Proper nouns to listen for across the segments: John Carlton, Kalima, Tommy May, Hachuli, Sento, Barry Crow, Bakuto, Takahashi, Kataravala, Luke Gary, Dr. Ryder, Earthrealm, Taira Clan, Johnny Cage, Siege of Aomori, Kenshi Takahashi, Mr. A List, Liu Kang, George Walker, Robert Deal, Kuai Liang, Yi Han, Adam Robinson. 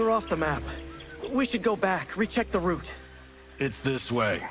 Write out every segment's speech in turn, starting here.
We're off the map. We should go back, recheck the route. It's this way.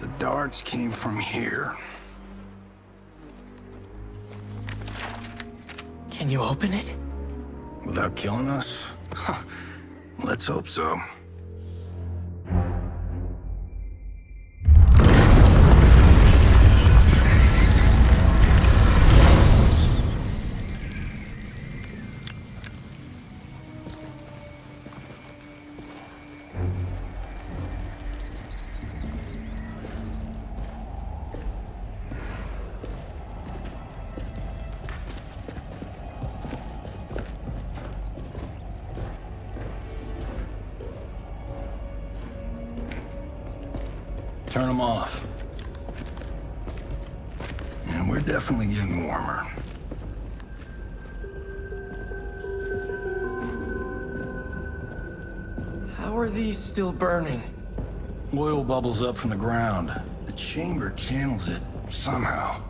The darts came from here. Can you open it? Without killing us? Huh. Let's hope so. Turn them off. And we're definitely getting warmer. How are these still burning? Oil bubbles up from the ground. The chamber channels it somehow.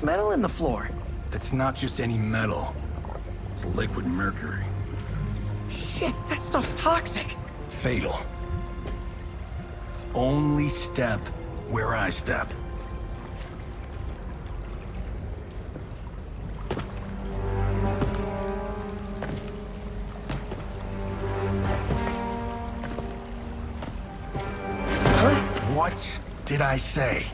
Metal in the floor. That's not just any metal. It's liquid mercury. Shit, that stuff's toxic. Fatal. Only step where I step. Huh? What did I say?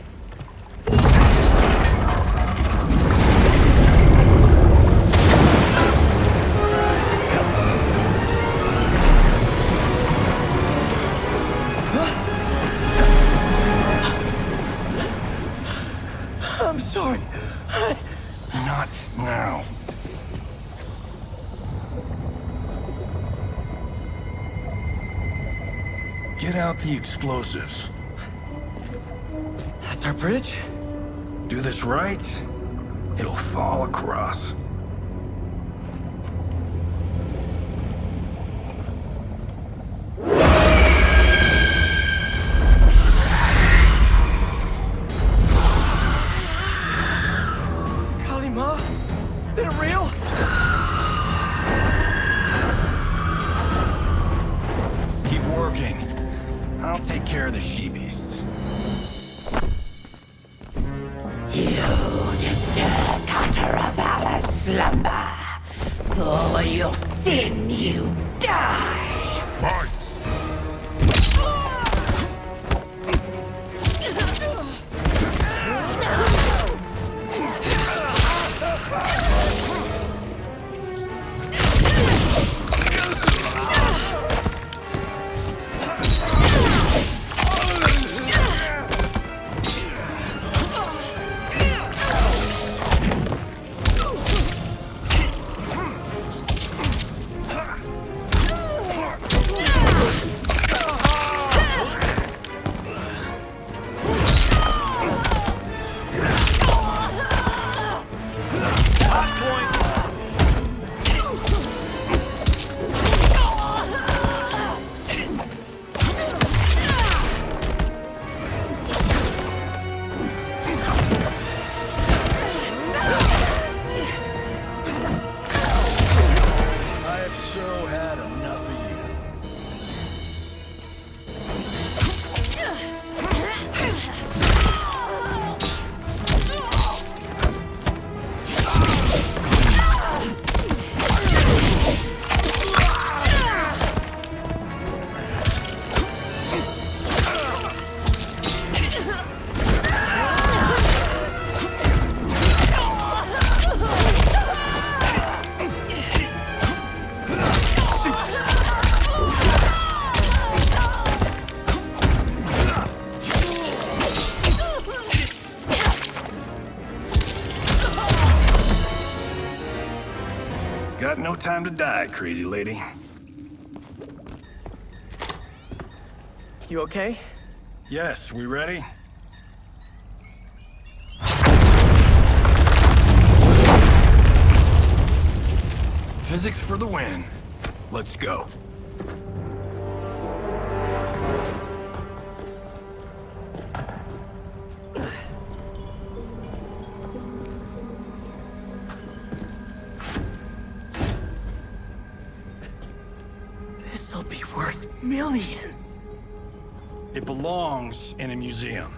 Out the explosives. That's our bridge? Do this right, it'll fall across. Kalima? They're real? Keep working. I'll take care of the she-beasts. You disturb Kataravala's slumber. For your sin, you die! Fight! Yeah! got no time to die, crazy lady. You okay? Yes, we ready? Physics for the win. Let's go. This'll be worth millions. It belongs in a museum.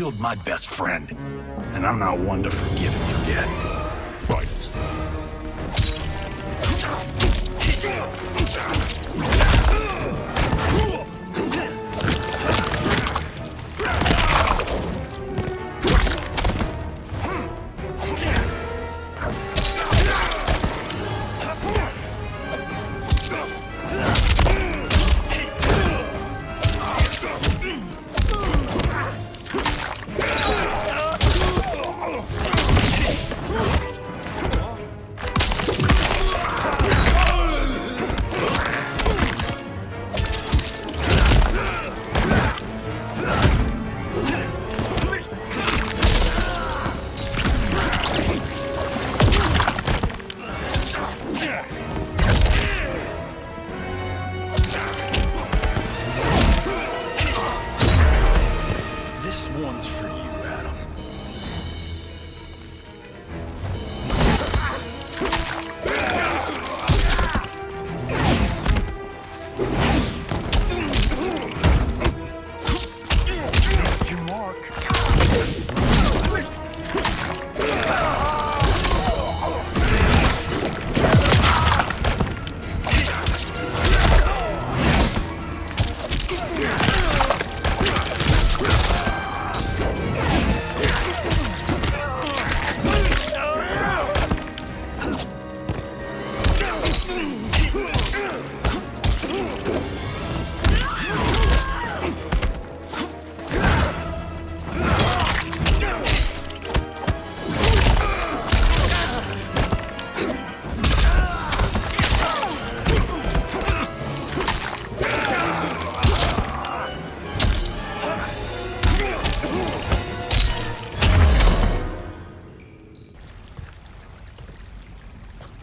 Killed my best friend, and I'm not one to forgive and forget.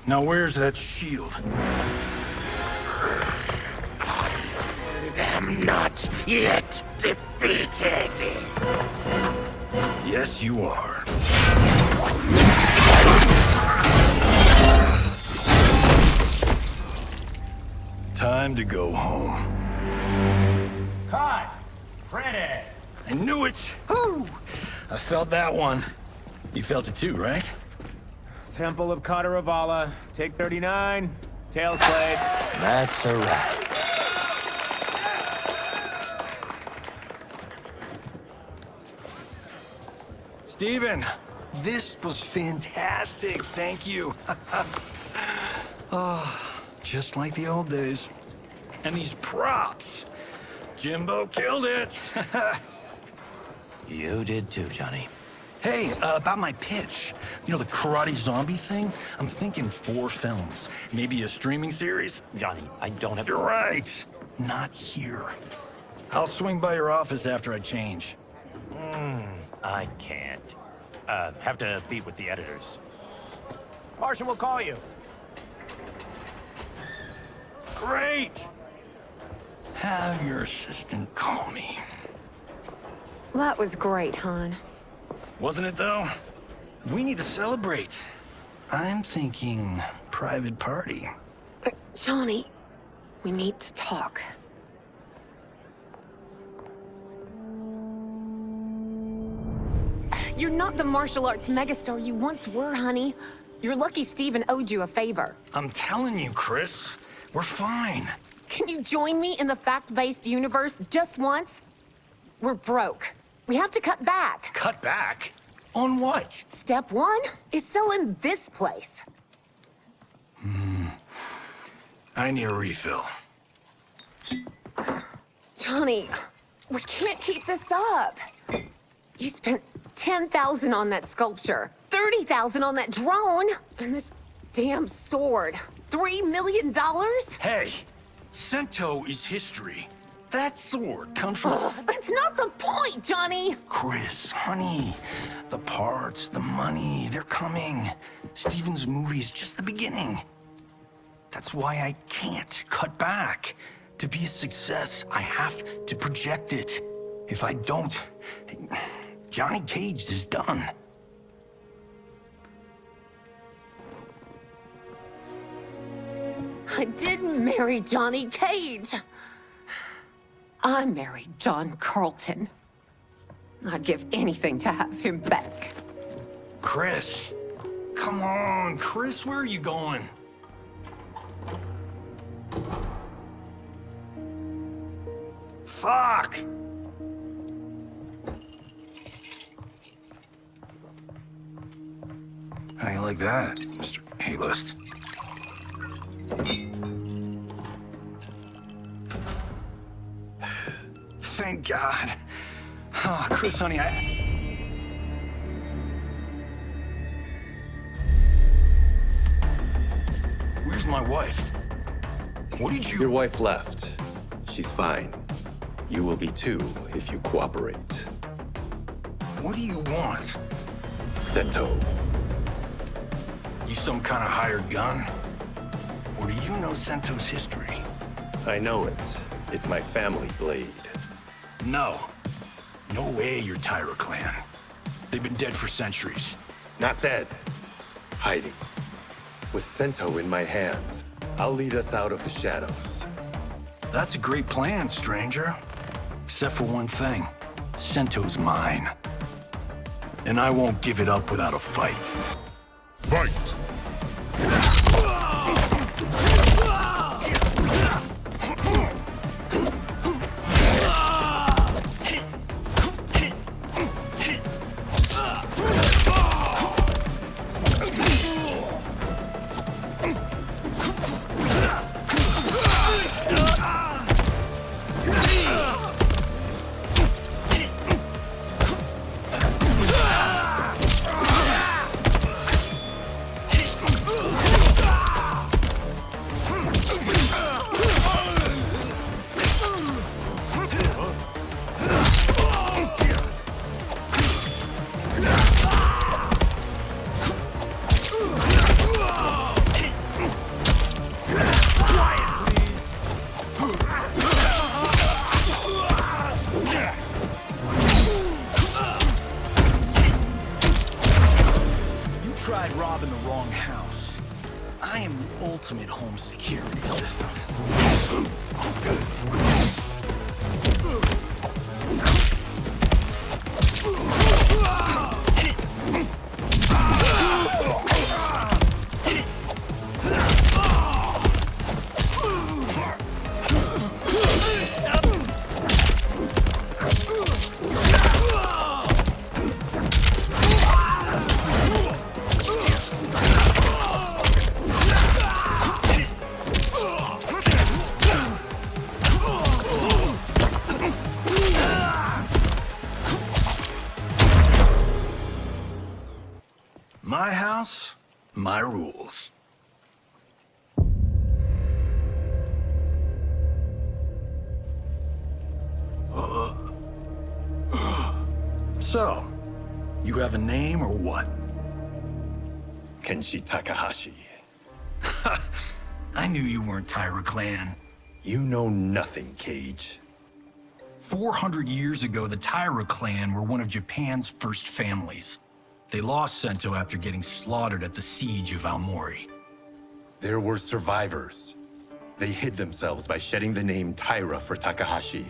Now where's that shield? I am not yet defeated. Yes, you are. Time to go home. Caught! Pretty! I knew it! Woo! I felt that one. You felt it too, right? Temple of Kataravala, take 39, tail slate. That's a wrap. Steven, this was fantastic, thank you. Oh, just like the old days. And these props. Jimbo killed it. You did too, Johnny. Hey, about my pitch. You know, the karate zombie thing? I'm thinking 4 films. Maybe a streaming series? Johnny, I don't have... You're right. Not here. I'll swing by your office after I change. I can't. Have to meet with the editors. Martian will call you. Great! Have your assistant call me. That was great, Han. Wasn't it, though? We need to celebrate. I'm thinking private party. Johnny, we need to talk. You're not the martial arts megastar you once were, honey. You're lucky Steven owed you a favor. I'm telling you, Chris, we're fine. Can you join me in the fact-based universe just once? We're broke. We have to cut back. Cut back? On what? Step one is selling this place. I need a refill. Johnny, we can't keep this up. You spent $10,000 on that sculpture, $30,000 on that drone, and this damn sword. $3 million? Hey, Sento is history. That sword comes from... that's not the point, Johnny! Chris, honey, the parts, the money, they're coming. Steven's movie is just the beginning. That's why I can't cut back. To be a success, I have to project it. If I don't, Johnny Cage is done. I didn't marry Johnny Cage. I married John Carlton. I'd give anything to have him back. Chris, come on, Chris, where are you going? Fuck! How you like that, Mr. A-list? Thank God. Oh, Chris, honey, I... Where's my wife? What did you... Your wife left. She's fine. You will be too, if you cooperate. What do you want? Sento. You some kind of hired gun? Or do you know Sento's history? I know it. It's my family, Blade. No. No way you're Taira Clan. They've been dead for centuries. Not dead. Hiding. With Sento in my hands, I'll lead us out of the shadows. That's a great plan, stranger. Except for one thing. Sento's mine. And I won't give it up without a fight. Fight! My rules. So, you have a name or what? Kenshi Takahashi. I knew you weren't Taira Clan. You know nothing, Cage. 400 years ago, the Taira Clan were one of Japan's first families. They lost Sento after getting slaughtered at the Siege of Aomori. There were survivors. They hid themselves by shedding the name Taira for Takahashi.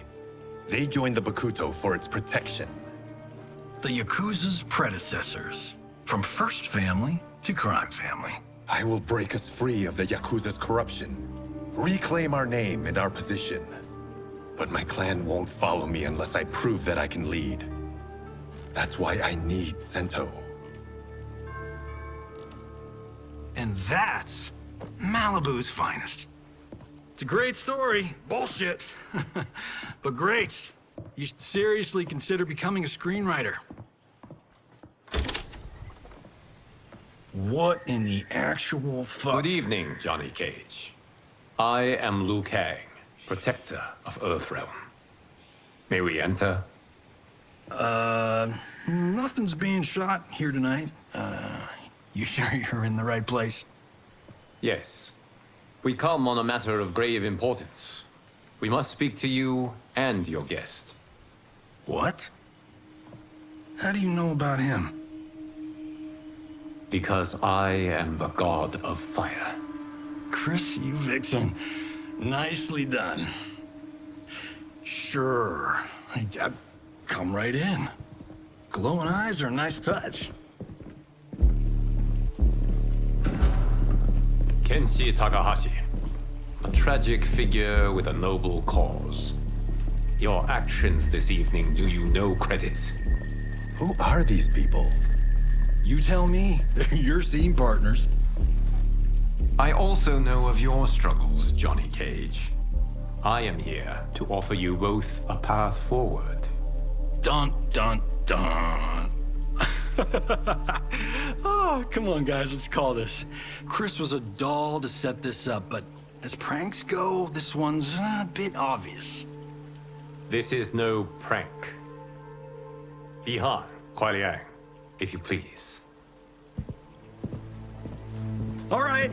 They joined the Bakuto for its protection. the Yakuza's predecessors, from First Family to Crime Family. I will break us free of the Yakuza's corruption, reclaim our name and our position. But my clan won't follow me unless I prove that I can lead. That's why I need Sento. And that's Malibu's finest. It's a great story. Bullshit. But great. You should seriously consider becoming a screenwriter. What in the actual fuck? Good evening, Johnny Cage. I am Liu Kang, protector of Earthrealm. May we enter? Nothing's being shot here tonight. You sure you're in the right place? Yes. We come on a matter of grave importance. We must speak to you and your guest. What? How do you know about him? Because I am the god of fire. Chris, you vixen. Nicely done. Sure. I come right in. Glowing eyes are a nice touch. Kenshi Takahashi, a tragic figure with a noble cause. Your actions this evening do you no credit. Who are these people? You tell me. They're your scene partners. I also know of your struggles, Johnny Cage. I am here to offer you both a path forward. Dun, dun, dun. Oh, come on, guys, let's call this. Chris was a doll to set this up, but as pranks go, this one's a bit obvious. This is no prank. Yi Han, Kuai Liang, if you please. All right.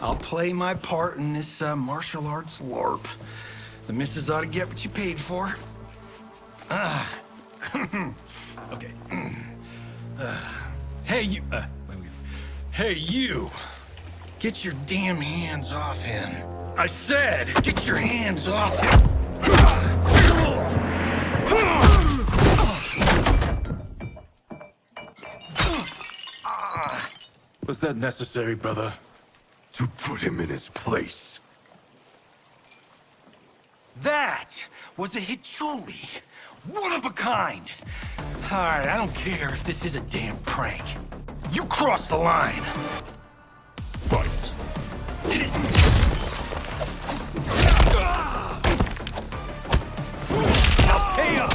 I'll play my part in this martial arts LARP. The missus ought to get what you paid for. Okay. Hey, you. Hey, you. Get your damn hands off him. I said, get your hands off him. Was that necessary, brother? To put him in his place. That was a Hachuli. One of a kind! Alright, I don't care if this is a damn prank. You cross the line! Fight! Now pay up!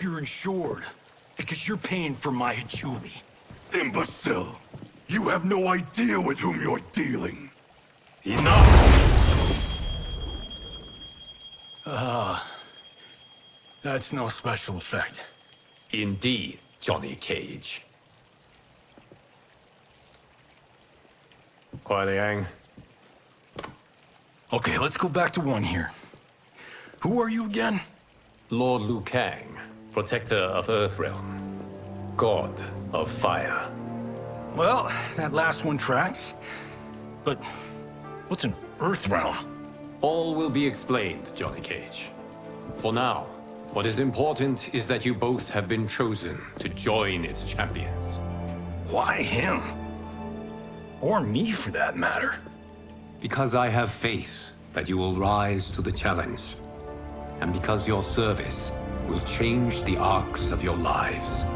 You're insured, because you're paying for my Hachuli. Imbecile! You have no idea with whom you're dealing. Enough! That's no special effect. Indeed, Johnny Cage. Kuai Liang. Okay, let's go back to one here. Who are you again? Lord Liu Kang, protector of Earthrealm, god of fire. Well, that last one tracks. But what's an Earthrealm? All will be explained, Johnny Cage. For now, what is important is that you both have been chosen to join its champions. Why him? Or me, for that matter. Because I have faith that you will rise to the challenge. And because your service will change the arcs of your lives.